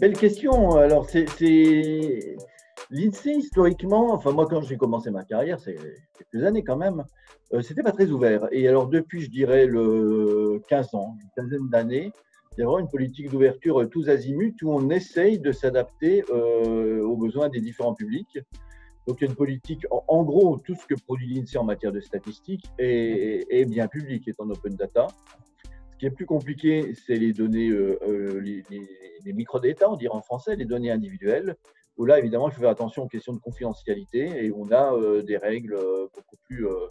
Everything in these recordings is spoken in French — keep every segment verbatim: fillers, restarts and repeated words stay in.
Belle question. Alors, c'est l'INSEE, historiquement, enfin moi quand j'ai commencé ma carrière, c'est quelques années quand même, euh, c'était pas très ouvert. Et alors depuis, je dirais, le quinze ans, une quinzaine d'années, il y a vraiment une politique d'ouverture tous azimuts où on essaye de s'adapter euh, aux besoins des différents publics. Donc il y a une politique, en, en gros, tout ce que produit l'INSEE en matière de statistiques est, est bien public, est en open data. Ce qui est plus compliqué, c'est les données, euh, les, les, les micro-détats, on dirait en français, les données individuelles, où là, évidemment, il faut faire attention aux questions de confidentialité et on a euh, des règles beaucoup plus euh,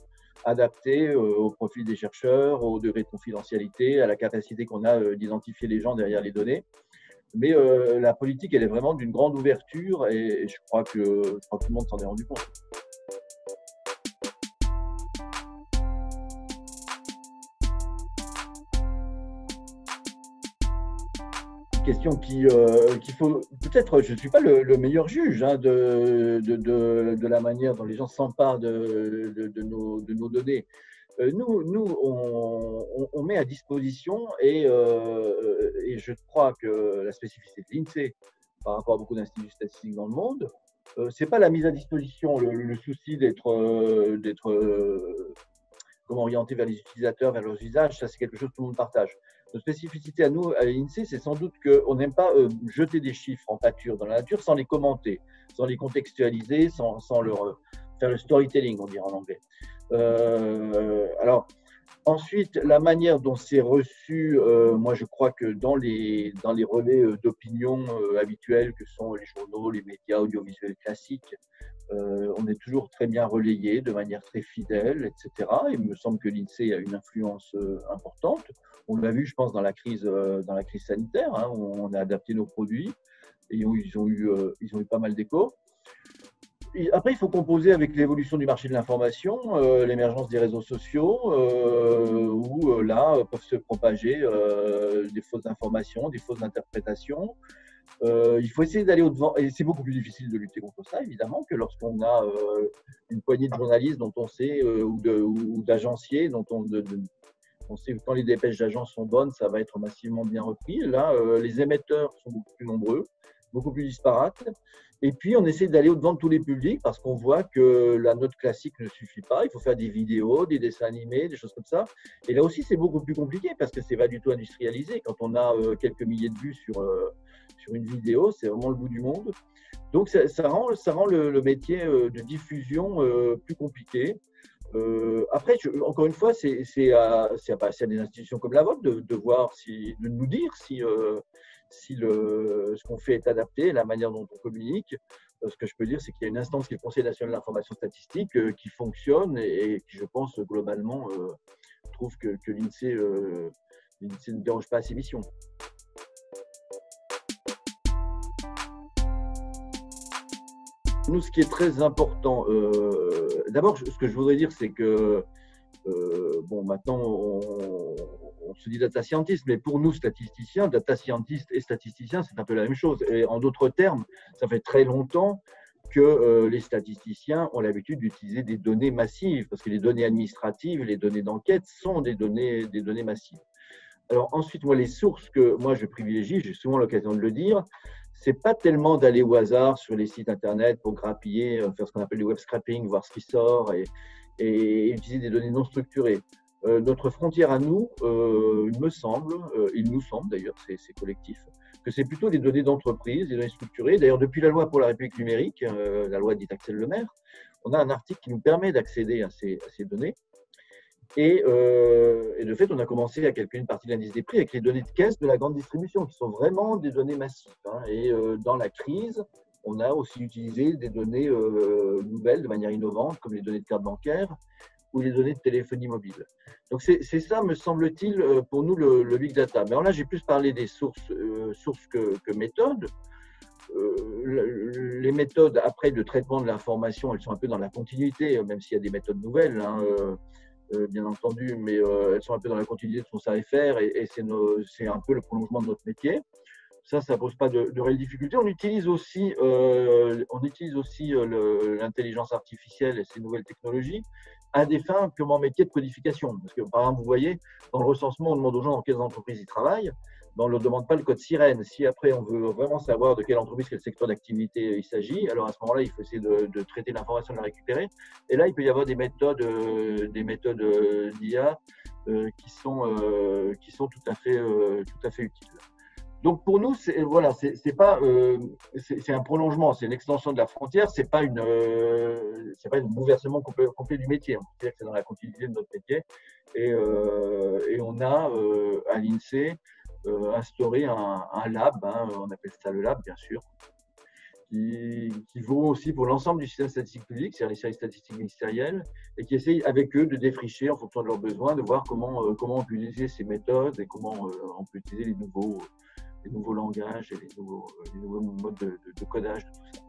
adaptées euh, au profil des chercheurs, au degré de confidentialité, à la capacité qu'on a euh, d'identifier les gens derrière les données. Mais euh, la politique, elle est vraiment d'une grande ouverture et, et je crois que, je crois que tout le monde s'en est rendu compte. Question qui, euh, qu'il faut peut-être, je ne suis pas le, le meilleur juge hein, de, de, de, de la manière dont les gens s'emparent de, de, de, nos, de nos données. Euh, nous, nous on, on, on met à disposition, et, euh, et je crois que la spécificité de l'INSEE par rapport à beaucoup d'instituts statistiques dans le monde, euh, ce n'est pas la mise à disposition, le, le souci d'être euh, d'être euh, comment orienté vers les utilisateurs, vers leurs usages, ça c'est quelque chose que tout le monde partage. Notre spécificité à nous, à l'INSEE, c'est sans doute qu'on n'aime pas euh, jeter des chiffres en pâture dans la nature sans les commenter, sans les contextualiser, sans, sans leur euh, faire le storytelling, on dirait en anglais. Euh, alors, ensuite, la manière dont c'est reçu, euh, moi je crois que dans les, dans les relais euh, d'opinion euh, habituels que sont les journaux, les médias audiovisuels classiques, euh, on est toujours très bien relayé, de manière très fidèle, et cetera. Il me semble que l'INSEE a une influence euh, importante. On l'a vu, je pense, dans la crise, euh, dans la crise sanitaire, hein, où on a adapté nos produits et où ils ont eu, euh, ils ont eu pas mal d'échos. Après, il faut composer avec l'évolution du marché de l'information, euh, l'émergence des réseaux sociaux, euh, où euh, là peuvent se propager euh, des fausses informations, des fausses interprétations. Euh, il faut essayer d'aller au-devant, et c'est beaucoup plus difficile de lutter contre ça, évidemment, que lorsqu'on a euh, une poignée de journalistes dont on sait, euh, ou d'agenciers dont on... De, de, on sait que quand les dépêches d'agence sont bonnes, ça va être massivement bien repris. Là, euh, les émetteurs sont beaucoup plus nombreux, beaucoup plus disparates. Et puis, on essaie d'aller au-devant de tous les publics parce qu'on voit que la note classique ne suffit pas. Il faut faire des vidéos, des dessins animés, des choses comme ça. Et là aussi, c'est beaucoup plus compliqué parce que ce n'est pas du tout industrialisé. Quand on a euh, quelques milliers de vues sur, euh, sur une vidéo, c'est vraiment le bout du monde. Donc, ça, ça rend, ça rend le, le métier euh, de diffusion euh, plus compliqué. Euh, après, je, encore une fois, c'est à, à, bah, à des institutions comme la vôtre de, de, voir si, de nous dire si, euh, si le, ce qu'on fait est adapté, la manière dont on communique. Euh, ce que je peux dire, c'est qu'il y a une instance qui est le Conseil national de l'information statistique euh, qui fonctionne et, et qui, je pense, globalement, euh, trouve que, que l'INSEE euh, ne dérange pas à ses missions. Nous, ce qui est très important, euh, d'abord, ce que je voudrais dire, c'est que, euh, bon, maintenant, on, on se dit data scientist, mais pour nous, statisticiens, data scientist et statisticien, c'est un peu la même chose. Et en d'autres termes, ça fait très longtemps que euh, les statisticiens ont l'habitude d'utiliser des données massives, parce que les données administratives, les données d'enquête sont des données, des données massives. Alors ensuite, moi, les sources que moi je privilégie, j'ai souvent l'occasion de le dire, c'est pas tellement d'aller au hasard sur les sites internet pour grappiller, faire ce qu'on appelle du web scrapping, voir ce qui sort et, et utiliser des données non structurées. Euh, notre frontière à nous, euh, il me semble, euh, il nous semble d'ailleurs, c'est collectif, que c'est plutôt des données d'entreprise, des données structurées. D'ailleurs, depuis la loi pour la République numérique, euh, la loi dite Axel Lemaire, on a un article qui nous permet d'accéder à, à ces données. Et, euh, et de fait, on a commencé à calculer une partie de l'indice des prix avec les données de caisse de la grande distribution, qui sont vraiment des données massives. Hein. Et euh, dans la crise, on a aussi utilisé des données euh, nouvelles de manière innovante, comme les données de carte bancaire ou les données de téléphonie mobile. Donc c'est ça, me semble-t-il, pour nous, le, le big data. Mais alors là, j'ai plus parlé des sources, euh, sources que, que méthodes. Euh, les méthodes, après, de traitement de l'information, elles sont un peu dans la continuité, même s'il y a des méthodes nouvelles. Hein, euh, Euh, bien entendu, mais euh, elles sont un peu dans la continuité de ce qu'on savait faire et, et c'est un peu le prolongement de notre métier. Ça, ça ne pose pas de, de réelles difficultés. On utilise aussi, euh, on utilise aussi euh, l'intelligence artificielle et ses nouvelles technologies, à des fins purement métiers de codification. Parce que, par exemple, vous voyez, dans le recensement, on demande aux gens dans quelles entreprises ils travaillent, mais on ne leur demande pas le code SIREN. Si après, on veut vraiment savoir de quelle entreprise, quel secteur d'activité il s'agit, alors à ce moment-là, il faut essayer de, de traiter l'information, de la récupérer. Et là, il peut y avoir des méthodes euh, des méthodes euh, d'I A euh, qui sont, euh, qui sont tout à fait, euh, tout à fait utiles. Donc pour nous, c'est voilà, c'est pas, euh, c'est un prolongement, c'est une extension de la frontière, c'est pas une, euh, c'est pas un bouleversement complet, complet du métier. On peut dire que c'est dans la continuité de notre métier, et, euh, et on a euh, à l'INSEE euh, instauré un, un lab, hein, on appelle ça le lab bien sûr, qui, qui vaut aussi pour l'ensemble du système statistique public, c'est-à-dire les services statistiques ministériels, et qui essaye avec eux de défricher en fonction de leurs besoins, de voir comment euh, comment on peut utiliser ces méthodes et comment euh, on peut utiliser les nouveaux les nouveaux langages et les nouveaux, les nouveaux modes de, de, de codage de tout ça.